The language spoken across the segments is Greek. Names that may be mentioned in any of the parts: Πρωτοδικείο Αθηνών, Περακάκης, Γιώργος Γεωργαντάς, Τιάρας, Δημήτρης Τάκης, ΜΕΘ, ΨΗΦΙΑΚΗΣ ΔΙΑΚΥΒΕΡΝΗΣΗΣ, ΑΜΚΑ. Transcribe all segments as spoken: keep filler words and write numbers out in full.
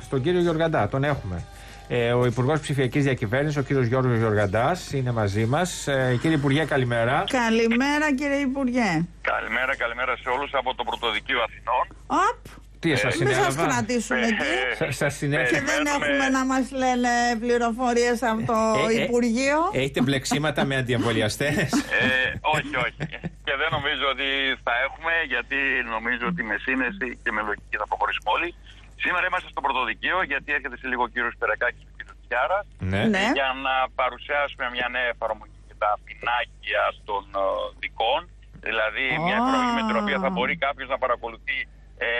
Στον κύριο Γεωργαντά, τον έχουμε. Ε, ο Υπουργός Ψηφιακής Διακυβέρνησης, ο κύριος Γιώργος Γεωργαντάς, είναι μαζί μας. Ε, κύριε Υπουργέ, καλημέρα. Καλημέρα, κύριε Υπουργέ. Καλημέρα, καλημέρα σε όλους από το Πρωτοδικείο Αθηνών. Οπ. Τι σας συνέβη? Μην σας κρατήσουν εκεί. Σας συνέβη. Και δεν έχουμε να μας λένε πληροφορίες από το Υπουργείο. Έχετε μπλεξίματα με αντιεμβολιαστές? Όχι, όχι. Και δεν νομίζω ότι θα έχουμε, γιατί νομίζω ότι με σύνεση και με λογική θα προχωρήσουμε όλοι. Σήμερα είμαστε στο Πρωτοδικείο, γιατί έρχεται σε λίγο ο κύριος Περακάκης και ο κύριος Τιάρας, ναι, για να παρουσιάσουμε μια νέα εφαρμογή για τα πινάκια των uh, δικών, δηλαδή oh. μια εφαρμογή με την οποία θα μπορεί κάποιος να παρακολουθεί ε,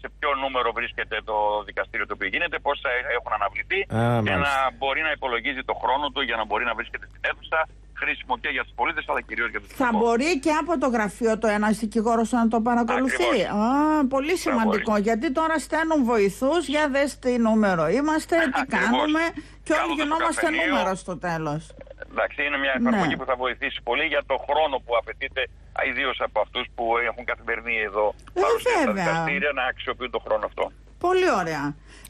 σε ποιο νούμερο βρίσκεται το δικαστήριο το οποίο γίνεται, πόσα έχουν αναβληθεί, ah, και να μπορεί να υπολογίζει το χρόνο του για να μπορεί να βρίσκεται στην αίθουσα. Χρήσιμο και για τους πολίτες, αλλά κυρίως για τους δικηγόρους. Θα μπορεί και από το γραφείο το ένας δικηγόρος να το παρακολουθεί. Α, πολύ σημαντικό, Ακριβώς. γιατί τώρα στέλνουν βοηθούς, για δες τι νούμερο είμαστε, τι Ακριβώς. κάνουμε, και όλοι γινόμαστε νούμερο στο τέλος. Εντάξει, είναι μια εφαρμογή ναι. που θα βοηθήσει πολύ για το χρόνο που απαιτείται, ιδίως από αυτούς που έχουν καθημερινή εδώ παρουσία στα δικαστήρια, να αξιοποιούν το χρόνο αυτό. Πολύ ωραία.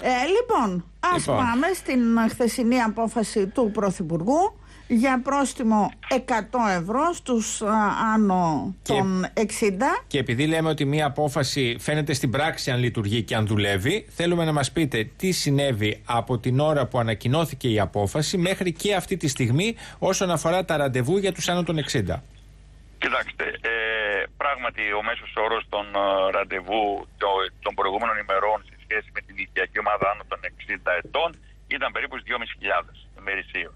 Ε, λοιπόν, ας λοιπόν. πάμε στην χθεσινή απόφαση του Πρωθυπουργού για πρόστιμο εκατό ευρώ στους α, άνω των εξήντα. Και επειδή λέμε ότι μία απόφαση φαίνεται στην πράξη αν λειτουργεί και αν δουλεύει, θέλουμε να μας πείτε τι συνέβη από την ώρα που ανακοινώθηκε η απόφαση μέχρι και αυτή τη στιγμή όσον αφορά τα ραντεβού για τους άνω των εξήντα. Κοιτάξτε, ε, πράγματι ο μέσος όρος των ε, ραντεβού το, των προηγούμενων ημερών σε σχέση με την ηλικιακή ομάδα άνω των εξήντα ετών ήταν περίπου δυόμισι χιλιάδες ημερησίως.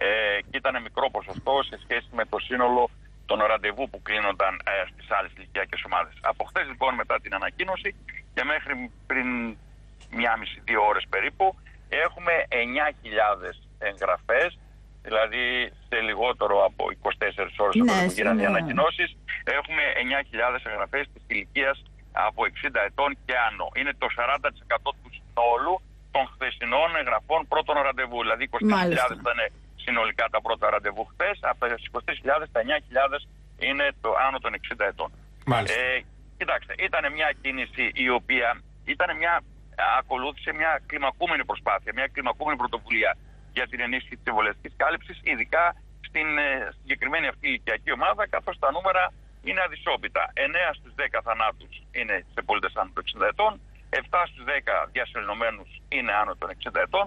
Ε, και ήταν μικρό ποσοστό σε σχέση με το σύνολο των ραντεβού που κλείνονταν ε, στις άλλες ηλικιακές ομάδες. Από χθες λοιπόν, μετά την ανακοίνωση και μέχρι πριν μία μισή δύο ώρες περίπου, έχουμε εννιά χιλιάδες εγγραφές, δηλαδή σε λιγότερο από είκοσι τέσσερις ώρες ναι, από που γίνανε οι ανακοινώσεις, έχουμε εννιά χιλιάδες εγγραφές της ηλικίας από εξήντα ετών και άνω. Είναι το σαράντα τοις εκατό του συνόλου των χθεσινών εγγραφών πρώτων ραντεβού, δηλαδή είκοσι τρεις χιλιάδες ήταν συνολικά τα πρώτα ραντεβού χθες, από τα είκοσι τρεις χιλιάδες τα εννιά χιλιάδες είναι το άνω των εξήντα ετών. Μάλιστα. Ε, κοιτάξτε, ήταν μια κίνηση η οποία ήταν μια, ακολούθησε μια κλιμακούμενη προσπάθεια, μια κλιμακούμενη πρωτοβουλία για την ενίσχυση της εμβολιαστικής κάλυψης, ειδικά στην ε, συγκεκριμένη αυτή ηλικιακή ομάδα, καθώς τα νούμερα είναι αδυσόπιτα. εννιά στους δέκα θανάτους είναι σε πολίτες άνω των εξήντα ετών, επτά στους δέκα διασυλλομμένους είναι άνω των εξήντα ετών,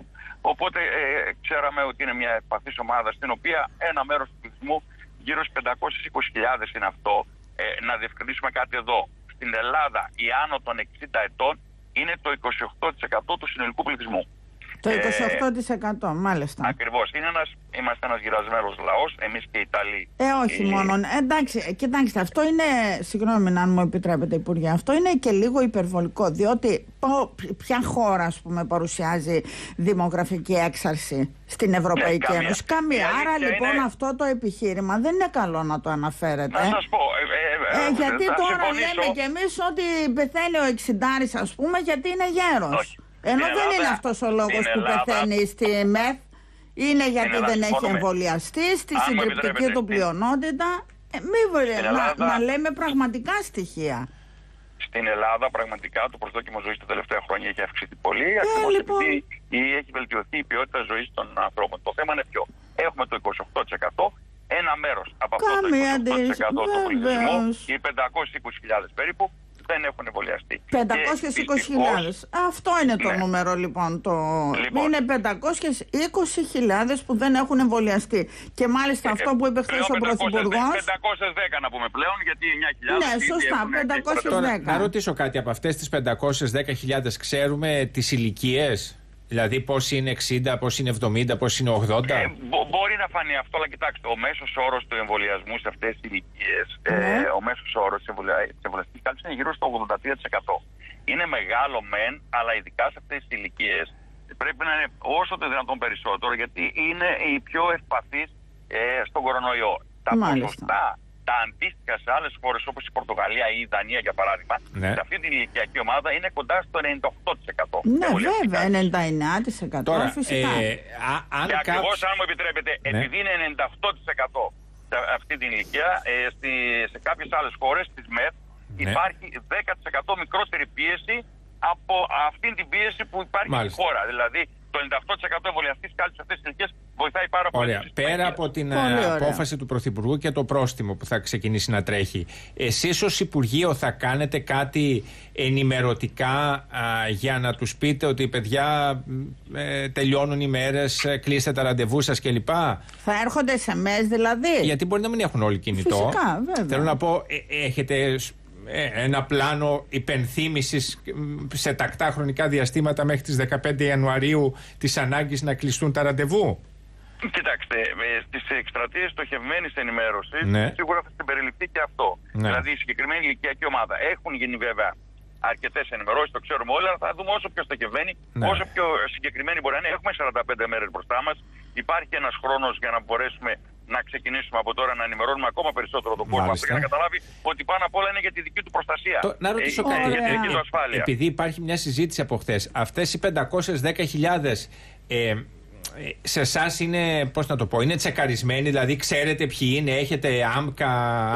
οπότε ε, ξέραμε ότι είναι μια ευπαθής ομάδα στην οποία ένα μέρος του πληθυσμού, γύρω στις πεντακόσιες είκοσι χιλιάδες είναι αυτό. Ε, να διευκρινίσουμε κάτι εδώ. Στην Ελλάδα οι άνω των εξήντα ετών είναι το είκοσι οκτώ τοις εκατό του συνολικού πληθυσμού. Το είκοσι οκτώ τοις εκατό ε, μάλιστα. Ακριβώς. Είναι ένας, είμαστε ένας γυρασμένος λαός, εμείς και οι Ιταλοί. Ε, όχι οι... μόνο. Εντάξει, κοιτάξτε, αυτό είναι, συγγνώμη αν μου επιτρέπετε Υπουργέ, αυτό είναι και λίγο υπερβολικό, διότι ποια χώρα ας πούμε παρουσιάζει δημογραφική έξαρση στην Ευρωπαϊκή Ένωση? Ναι, καμία. καμία. Άρα λοιπόν είναι... αυτό το επιχείρημα δεν είναι καλό να το αναφέρετε. Να σας πω. Ε, ε, ε, ε, γιατί τώρα συμφωνήσω... λέμε κι εμείς ότι πεθαίνει ο εξηντάρης ας πούμε γιατί είναι γέρος. Όχι. Ενώ Ελλάδα, δεν είναι αυτός ο λόγος που Ελλάδα, πεθαίνει στη ΜΕΘ, είναι γιατί Ελλάδα, δεν έχει εμβολιαστεί, στη συντριπτική του πλειονότητα. Ε, μην Ελλάδα, να, να λέμε πραγματικά στοιχεία. Στην Ελλάδα πραγματικά το προσδόκιμο ζωής τα τελευταία χρόνια έχει αυξηθεί πολύ, ε, ακριβώς λοιπόν, επειδή ή έχει βελτιωθεί η ποιότητα ζωής των ανθρώπων. Το θέμα είναι ποιο. Έχουμε το είκοσι οκτώ τοις εκατό, ένα μέρος από αυτό το είκοσι οκτώ τοις εκατό του πληθυσμού, οι πεντακόσιες είκοσι χιλιάδες περίπου, δεν έχουν εμβολιαστεί. πεντακόσιες είκοσι χιλιάδες. Αυτό είναι το ναι. νούμερο λοιπόν, το... λοιπόν. Είναι πεντακόσιες είκοσι χιλιάδες που δεν έχουν εμβολιαστεί. Και μάλιστα ε, αυτό που είπε χθες ο Πρωθυπουργός... πεντακόσιες δέκα να πούμε πλέον, γιατί εννιά χιλιάδες... Ναι, σωστά, πεντακόσιες δέκα. Να ρωτήσω κάτι από αυτές τις πεντακόσιες δέκα χιλιάδες, ξέρουμε τις ηλικίες? Δηλαδή πώς είναι εξήντα, πώς είναι εβδομήντα, πώς είναι ογδόντα. Ε, μπο, μπορεί να φανεί αυτό, αλλά κοιτάξτε, ο μέσος όρος του εμβολιασμού σε αυτές τις ηλικίες, mm. ε, ο μέσος όρος της εμβολιαστικής κάλυψης είναι γύρω στο ογδόντα τρία τοις εκατό. Είναι μεγάλο μεν, αλλά ειδικά σε αυτές τις ηλικίες πρέπει να είναι όσο το δυνατόν περισσότερο, γιατί είναι οι πιο ευπαθείς ε, στον κορονοϊό. Τα ποσοστά, τα αντίστοιχα σε άλλες χώρες όπως η Πορτογαλία ή η Δανία για παράδειγμα, ναι. σε αυτή την ηλικιακή ομάδα είναι κοντά στο ενενήντα οκτώ τοις εκατό. Ναι, βέβαια, ενενήντα εννέα τοις εκατό. Τώρα, φυσικά. Ε, α, αν και κάποιος... ακριβώς, αν μου επιτρέπετε, ναι. επειδή είναι ενενήντα οκτώ τοις εκατό σε αυτή την ηλικία, ε, στη, σε κάποιες άλλες χώρες, στις ΜΕΤ, ναι. υπάρχει δέκα τοις εκατό μικρότερη πίεση από αυτήν την πίεση που υπάρχει Μάλιστα. στη χώρα. Δηλαδή το ενενήντα οκτώ τοις εκατό εμβολιαστής κάλυψης σε αυτές τις ηλικίες βοηθάει πάρα πολύ. Ωραία. Πέρα από την ωραία. απόφαση του Πρωθυπουργού και το πρόστιμο που θα ξεκινήσει να τρέχει, εσείς ως Υπουργείο θα κάνετε κάτι ενημερωτικά α, για να τους πείτε ότι παιδιά ε, τελειώνουν οι μέρες, κλείστε τα ραντεβού σας κλπ? Θα έρχονται ες εμ ες δηλαδή. Γιατί μπορεί να μην έχουν όλοι κινητό. Φυσικά, βέβαια. Θέλω να πω, ε, έχετε ένα πλάνο υπενθύμησης σε τακτά χρονικά διαστήματα μέχρι τις δεκαπέντε Ιανουαρίου της ανάγκης να κλειστούν τα ραντεβού? Κοιτάξτε, στις εκστρατείες στοχευμένης ενημέρωσης ναι. σίγουρα θα συμπεριληφθεί και αυτό. Ναι. Δηλαδή η συγκεκριμένη ηλικιακή ομάδα. Έχουν γίνει βέβαια αρκετές ενημερώσεις, το ξέρουμε όλα, αλλά θα δούμε όσο πιο στοχευμένη, ναι. όσο πιο συγκεκριμένη μπορεί να είναι. Έχουμε σαράντα πέντε μέρες μπροστά μας. Υπάρχει ένας χρόνος για να μπορέσουμε να ξεκινήσουμε από τώρα να ενημερώνουμε ακόμα περισσότερο τον κόσμο για να καταλάβει ότι πάνω απ' όλα είναι για τη δική του προστασία. Το, να ρωτήσω κάτι. Για τη δική του ασφάλεια. Επειδή υπάρχει μια συζήτηση από χθες, αυτές οι πεντακόσιες δέκα χιλιάδες ε, σε εσάς είναι, πώς να το πω, είναι τσεκαρισμένοι, δηλαδή ξέρετε ποιοι είναι, έχετε άμκα,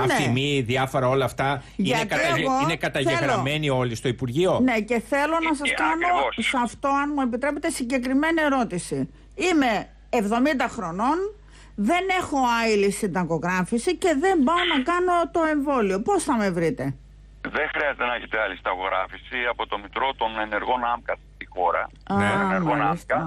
ναι. αφημί, διάφορα όλα αυτά. Είναι, καταγε, είναι καταγεγραμμένοι θέλω. όλοι στο Υπουργείο. Ναι, και θέλω να σας ε, κάνω ακριβώς. σε αυτό, αν μου επιτρέπετε, συγκεκριμένη ερώτηση. Είμαι εβδομήντα χρονών. Δεν έχω άειλη συνταγογράφηση και δεν πάω να κάνω το εμβόλιο. Πώς θα με βρείτε? Δεν χρειάζεται να έχετε άλλη συνταγογράφηση. Από το Μητρό των Ενεργών ΑΜΚΑ στη χώρα, ah, ενεργών ΑΜΚΑ,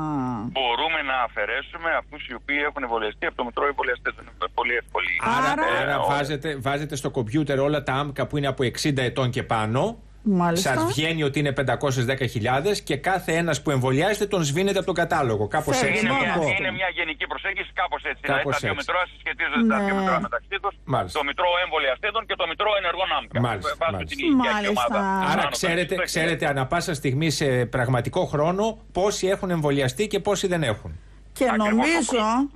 μπορούμε να αφαιρέσουμε αυτούς οι οποίοι έχουν εμβολιαστεί. Από το Μητρό οι εμβολιαστές δεν είναι πολύ εύκολοι. Άρα, ε, άρα βάζετε, βάζετε στο κομπιούτερ όλα τα ΑΜΚΑ που είναι από εξήντα ετών και πάνω. Μάλιστα. Σας βγαίνει ότι είναι πεντακόσιες δέκα χιλιάδες και κάθε ένας που εμβολιάζεται τον σβήνεται από τον κατάλογο. Κάπως έτσι. Είναι μια, είναι μια γενική προσέγγιση, κάπως έτσι. Κάπως δηλαδή, έτσι. Τα δύο μητρώα συσχετίζονται ναι. τα δύο μητρώα μεταξύ τους. Μάλιστα. Το Μητρό εμβολιαστέντων και το Μητρό ενεργών άμκα. Μάλιστα. Μάλιστα. Την Μάλιστα. Ομάδα. Άρα ξέρετε, ξέρετε ανα πάσα στιγμή σε πραγματικό χρόνο πόσοι έχουν εμβολιαστεί και πόσοι δεν έχουν. Και Ακριβώς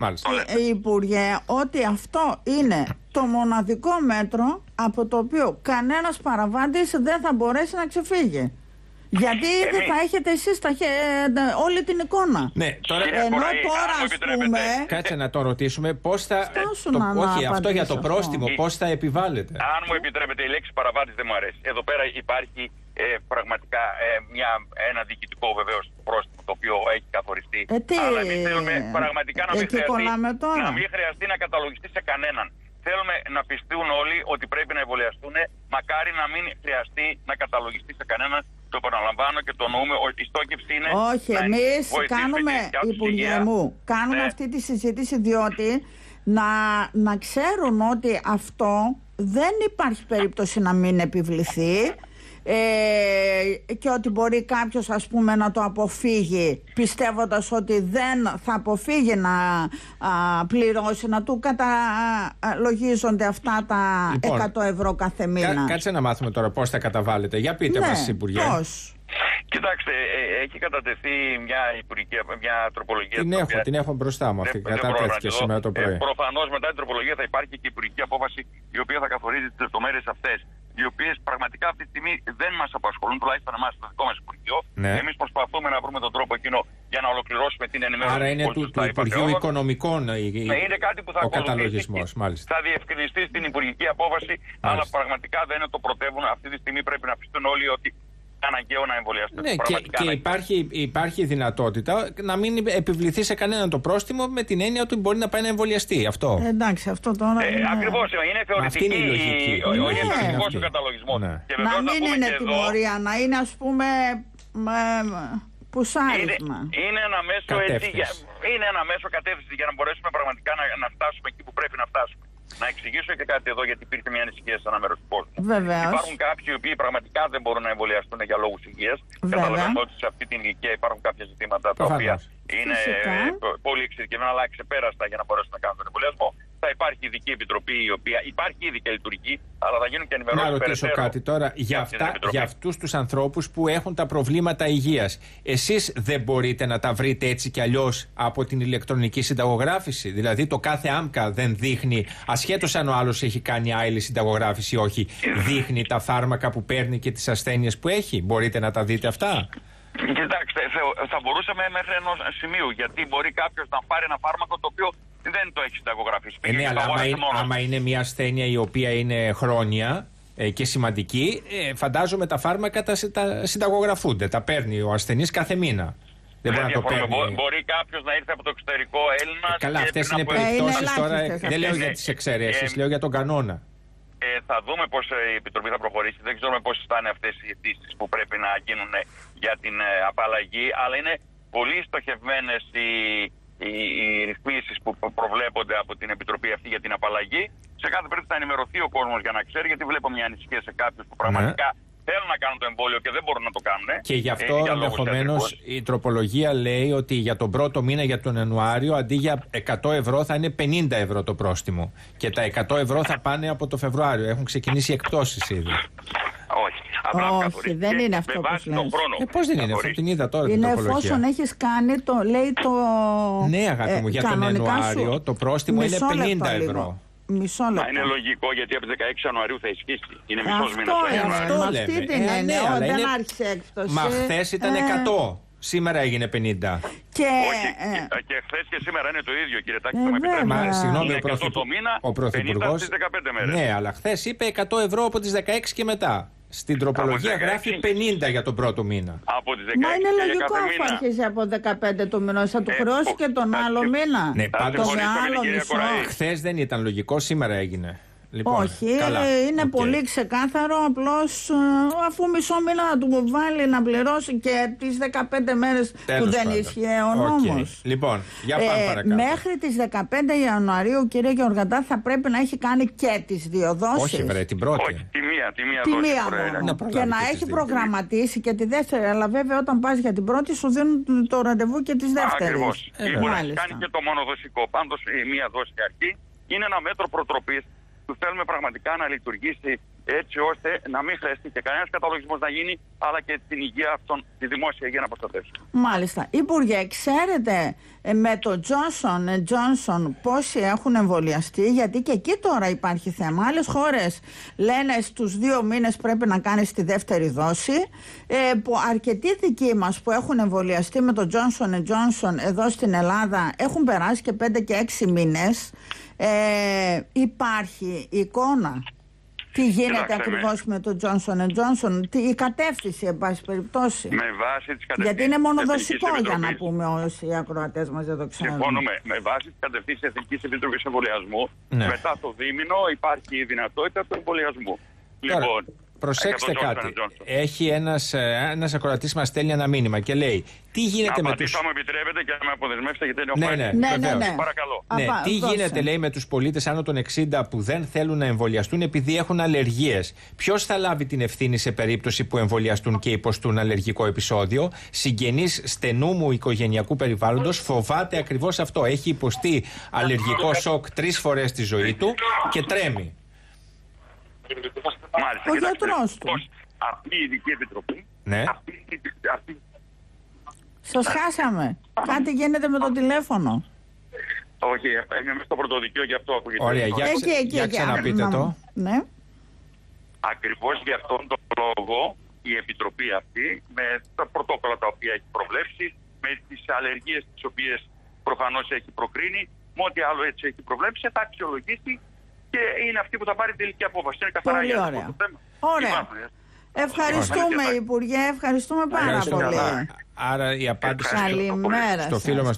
νομίζω, ε, Υπουργέ, ότι αυτό είναι το μοναδικό μέτρο από το οποίο κανένας παραβάντης δεν θα μπορέσει να ξεφύγει. Γιατί ήδη θα έχετε εσείς τα χε... όλη την εικόνα. Ναι, τώρα... Ενώ τώρα ας πούμε... Κάτσε να το ρωτήσουμε πώς θα... Το... Να όχι, αυτό για το πρόστιμο, αυτό. Πώς θα επιβάλλεται. Αν μου επιτρέπετε, η λέξη παραβάντης δεν μου αρέσει. Εδώ πέρα υπάρχει ε, πραγματικά ε, μια, ένα διοικητικό βεβαίως πρόστιμο, το οποίο έχει καθοριστεί. Ε, τι... Αλλά εμείς θέλουμε πραγματικά να μην, χρειαστεί, να μην χρειαστεί να καταλογιστεί σε κανέναν. Θέλουμε να πιστούν όλοι ότι πρέπει να εμβολιαστούν, μακάρι να μην χρειαστεί να καταλογιστεί σε κανέναν. Το επαναλαμβάνω και το νοούμε. Η στόχευση είναι. Όχι, εμείς κάνουμε, Υπουργέ μου, κάνουμε ναι. αυτή τη συζήτηση, διότι να, να ξέρουν ότι αυτό δεν υπάρχει περίπτωση να μην επιβληθεί. Ε, και ότι μπορεί κάποιος ας πούμε να το αποφύγει πιστεύοντας ότι δεν θα αποφύγει να α, πληρώσει, να του καταλογίζονται αυτά τα λοιπόν, εκατό ευρώ κάθε μήνα. Κα, κάτσε να μάθουμε τώρα πώς θα καταβάλλετε. Για πείτε ναι, μας, Υπουργέ. Πώς. Κοιτάξτε, ε, έχει κατατεθεί μια, υπουργική, μια τροπολογία. Την έχω, οποία... την έχω μπροστά μου αυτή. Δεν, κατατέθηκε δεν σήμερα το πρωί. Ε, προφανώς μετά την τροπολογία θα υπάρχει και η υπουργική απόφαση η οποία θα καθορίζει τις λεπτομέρειες αυτές. Οι οποίες πραγματικά αυτή τη στιγμή δεν μας απασχολούν, τουλάχιστον εμάς στο δικό μας Υπουργείο. Ναι. Εμείς προσπαθούμε να βρούμε τον τρόπο εκείνο για να ολοκληρώσουμε την ενημέρωση. Άρα είναι του, του Υπουργείου Οικονομικών η, η, ναι, είναι κάτι που θα ο καταλογισμός. Μάλιστα. Θα διευκρινιστεί στην Υπουργική Απόφαση, μάλιστα. αλλά πραγματικά δεν είναι το πρωτεύουν. Αυτή τη στιγμή πρέπει να πιστούν όλοι ότι αναγκαίο να εμβολιαστούν. Ναι, και, και υπάρχει, υπάρχει δυνατότητα να μην επιβληθεί σε κανέναν το πρόστιμο με την έννοια ότι μπορεί να πάει να εμβολιαστεί. Αυτό. Ε, εντάξει, αυτό τώρα. Ε, είναι... Ακριβώς, είναι θεωρητική. Αυτή είναι η λογική. Ο, ναι, ο, είναι θεωρητικός ο καταλογισμός. Ναι. Και να μην είναι τιμωρία, εδώ... να είναι ας πούμε. Με... Πουσάρισμα. Είναι, είναι ένα μέσο έτσι, για, είναι ένα μέσο κατεύθυνση για να μπορέσουμε πραγματικά να, να φτάσουμε εκεί που πρέπει να φτάσουμε. Να εξηγήσω και κάτι εδώ, γιατί υπήρχε μια ανησυχία σε ένα μέρος του κόσμου. Υπάρχουν κάποιοι οι οποίοι πραγματικά δεν μπορούν να εμβολιαστούν για λόγους υγείας. Καταλαβαίνω ότι σε αυτή την ηλικία υπάρχουν κάποια ζητήματα τα οποία είναι Φυσικά. πολύ εξειδικευμένα, αλλά ξεπέραστα για να μπορέσουν να κάνουν τον εμβολιασμό. Θα υπάρχει ειδική επιτροπή, η οποία υπάρχει ήδη και λειτουργεί, αλλά θα γίνουν και ενημερώσεις. Να ρωτήσω κάτι τώρα για, αυτά, για αυτούς τους ανθρώπους που έχουν τα προβλήματα υγείας. Εσείς δεν μπορείτε να τα βρείτε έτσι κι αλλιώς από την ηλεκτρονική συνταγογράφηση? Δηλαδή το κάθε άμκα δεν δείχνει, ασχέτως αν ο άλλος έχει κάνει άειλη συνταγογράφηση ή όχι, δείχνει τα φάρμακα που παίρνει και τις ασθένειες που έχει? Μπορείτε να τα δείτε αυτά? Κοιτάξτε, θα μπορούσαμε μέχρι ενός σημείου, γιατί μπορεί κάποιος να πάρει ένα φάρμακο το οποίο δεν το έχει συνταγογραφήσει. Ε, ναι, αλλά άμα είναι, άμα είναι μια ασθένεια η οποία είναι χρόνια, και σημαντική, ε, φαντάζομαι τα φάρμακα τα, τα συνταγογραφούνται, τα παίρνει ο ασθενής κάθε μήνα. Δεν μπορεί, να το παίρνει. Μπορεί κάποιος να ήρθε από το εξωτερικό Έλληνας. Ε, καλά, αυτές είναι περιπτώσεις τώρα. Ε, δεν λέω για τις εξαιρέσεις, ε, λέω για τον κανόνα. Ε, θα δούμε πώς η Επιτροπή θα προχωρήσει. Δεν ξέρουμε πώς θα είναι αυτές οι αιτήσεις που πρέπει να γίνουν για την απαλλαγή. Αλλά είναι πολύ στοχευμένες οι, οι, οι ρυθμίσεις που προβλέπονται από την Επιτροπή αυτή για την απαλλαγή. Σε κάθε περίπτωση θα ενημερωθεί ο κόσμος για να ξέρει, γιατί βλέπω μια ανησυχία σε κάποιους που πραγματικά θέλουν να κάνουν το εμβόλιο και δεν μπορούν να το κάνουν. Και γι' αυτό ε, ενδεχομένως η τροπολογία λέει ότι για τον πρώτο μήνα, για τον Ιανουάριο, αντί για εκατό ευρώ θα είναι πενήντα ευρώ το πρόστιμο. Και τα εκατό ευρώ θα πάνε από το Φεβρουάριο. Έχουν ξεκινήσει εκπτώσεις ήδη. Όχι. Απλά Όχι, δεν είναι αυτό που λέω. Ε, πώς δεν είναι, αυτό την είδα τώρα την τροπολογία. Είναι εφόσον έχεις κάνει το, λέει το... Ναι, αγάπη μου, ε, για τον Ιανουάριο το πρόστιμο είναι πενήντα ευρώ. Μισό λεπτό. Μα είναι λογικό, γιατί από τις δεκαέξι Ιανουαρίου θα ισχύσει. Είναι μισός μήνας. Αυτό, αυτό λέμε. Αυτή την ε, ναι, ναι, δεν είναι... άρχισε έκπτωση. Μα χθες ήταν ε... εκατό. Σήμερα έγινε πενήντα. Και... Όχι, ε... και χθες και σήμερα είναι το ίδιο, κύριε Τάκη, ε, θα με επιτρέψετε. Μα συγγνώμη, ο Πρωθυπουργός. Ναι, αλλά χθες είπε εκατό ευρώ από τις δεκαέξι και μετά. Στην τροπολογία γράφει πενήντα για τον πρώτο μήνα. Από τις δεκαέξι. Μα είναι λογικό αφού αρχίζει από δεκαπέντε του μηνός. Θα του ε, χρώσει ε, και τον άλλο και... μήνα. Ναι, πάντως χθες δεν ήταν λογικό, σήμερα έγινε. Λοιπόν, όχι, καλά, είναι okay. πολύ ξεκάθαρο. Απλώς αφού μισό μήνα να του βάλει να πληρώσει και τις δεκαπέντε μέρες Τέλος που δεν πάντα. Ισχύει ο νόμος. Okay. Λοιπόν, για πάμε ε, παρακάτω. Μέχρι τις δεκαπέντε Ιανουαρίου, κύριε Γεωργαντά, θα πρέπει να έχει κάνει και τις δύο δόσεις. Όχι, βρε, την πρώτη. Όχι, τη μία, τη μία, τη δόση, μία πρέ, ναι. Ναι. Και να και έχει προγραμματίσει και τη δεύτερη. Αλλά βέβαια, όταν πας για την πρώτη, σου δίνουν το ραντεβού και τις δεύτερες. Ακριβώς. Ε, μπορεί να κάνει και το μονοδοσικό. Πάντως, η μία δόση αρχή είναι ένα μέτρο προτροπής. Θέλουμε πραγματικά να λειτουργήσει έτσι ώστε να μην χρειαστεί και κανένας καταλογισμός να γίνει, αλλά και την υγεία αυτών, τη δημόσια υγεία να προστατεύσουμε. Μάλιστα. Υπουργέ, ξέρετε με το Johnson Johnson πόσοι έχουν εμβολιαστεί, γιατί και εκεί τώρα υπάρχει θέμα. Άλλες χώρες λένε στους δύο μήνες πρέπει να κάνεις τη δεύτερη δόση. Ε, που αρκετοί δικοί μας που έχουν εμβολιαστεί με το Johnson Johnson εδώ στην Ελλάδα έχουν περάσει και πέντε και έξι μήνες. Ε, υπάρχει εικόνα τι γίνεται ακριβώς με, με τον Johnson and Johnson, τι, η κατεύθυνση εν πάση περιπτώσει. Με βάση τις κατευθύνσεις. Γιατί είναι μονοδοσικό για να πούμε όσοι οι ακροατές μας δεν το ξέρουν. Συμφωνούμε. Με βάση τις κατευθύνσεις Εθνικής Επιτροπής Εμβολιασμού, ναι. μετά το δίμηνο υπάρχει η δυνατότητα του εμβολιασμού. Τώρα, λοιπόν, προσέξτε κάτι. Johnson. Έχει ένας, ένας ακροατής μας στέλνει ένα μήνυμα και λέει τι γίνεται να με τους... μου επιτρέπετε και να με αποδεσμεύσετε γιατί ναι, ναι, ναι, ναι, ναι. Παρακαλώ. Ναι, Απα, τι δώσε. Γίνεται λέει με τους πολίτες άνω των εξήντα που δεν θέλουν να εμβολιαστούν επειδή έχουν αλλεργίες. Ποιος θα λάβει την ευθύνη σε περίπτωση που εμβολιαστούν και υποστούν αλλεργικό επεισόδιο? Συγγενής στενού μου οικογενειακού περιβάλλοντος φοβάται ακριβώς αυτό. Έχει υποστεί αλλεργικό σοκ τρεις φορές στη ζωή του και τρέμει. Μάλιστα, ο γιατρός του. Αυτή η ειδική επιτροπή. Ναι. Αυτή, αυτή... Σας χάσαμε. Κάτι γίνεται με το τηλέφωνο. Όχι, είμαι μέσα στο πρωτοδικείο και αυτό ακούγεται. Ωραία, για, ξε... εκεί, εκεί, για ξαναπείτε εκεί. Το. Ναι. Ακριβώς για αυτόν τον λόγο η επιτροπή αυτή με τα πρωτόκολλα τα οποία έχει προβλέψει, με τις αλλεργίες τις οποίες προφανώς έχει προκρίνει, με ό,τι άλλο έτσι έχει προβλέψει, θα αξιολογήσει. Και είναι αυτή που θα πάρει τελική απόφαση. Είναι καθαρά πολύ για αυτό το θέμα. Ωραία. Ευχαριστούμε, Υπουργέ. Ευχαριστούμε πάρα πολύ. Άρα η απάντηση στο φίλο μας